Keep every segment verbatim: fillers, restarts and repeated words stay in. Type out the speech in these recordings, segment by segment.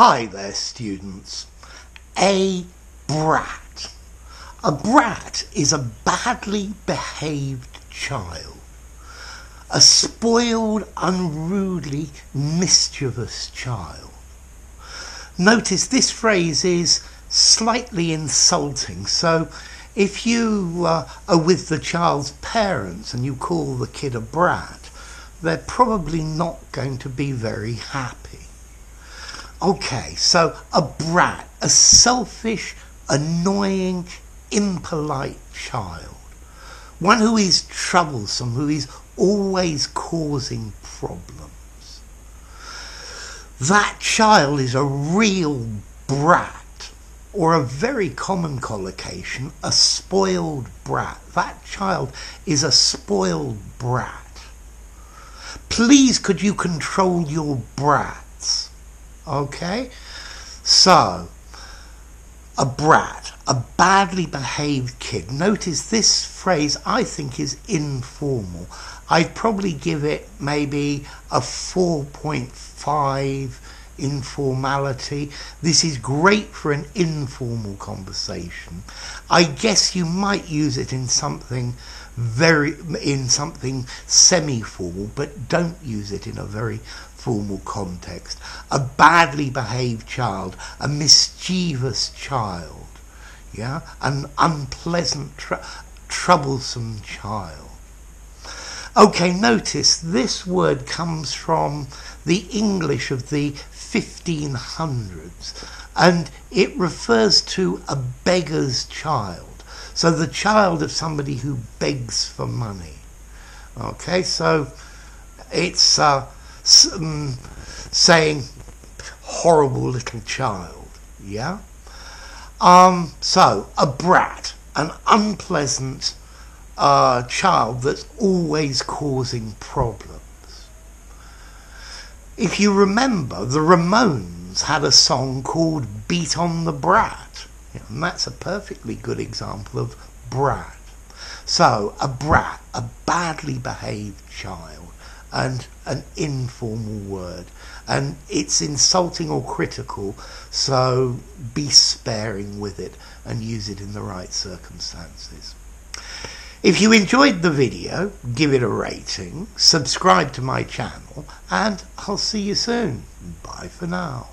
Hi there, students. A brat. A brat is a badly behaved child, a spoiled, unruly, mischievous child. Notice this phrase is slightly insulting, so if you uh, are with the child's parents and you call the kid a brat, they're probably not going to be very happy. Okay, so a brat, a selfish, annoying, impolite child. One who is troublesome, who is always causing problems. That child is a real brat, or a very common collocation, a spoiled brat. That child is a spoiled brat. Please, could you control your brats? Okay, so a brat, a badly behaved kid. Notice this phrase I think is informal. I'd probably give it maybe a four point five informality. This is great for an informal conversation. I guess you might use it in something very in something semi-formal, but don't use it in a very formal context. A badly behaved child, a mischievous child, yeah, an unpleasant, tr troublesome child. Okay, notice this word comes from the English of the fifteen hundreds, and it refers to a beggar's child. So the child of somebody who begs for money. Okay, so it's uh, um, saying horrible little child, yeah? Um, so a brat, an unpleasant uh, child that's always causing problems. If you remember, the Ramones had a song called Beat on the Brat. And that's a perfectly good example of brat. So, a brat, a badly behaved child, and an informal word. And it's insulting or critical, so be sparing with it and use it in the right circumstances. If you enjoyed the video, give it a rating, subscribe to my channel, and I'll see you soon. Bye for now.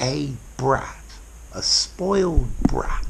A brat. A spoiled brat.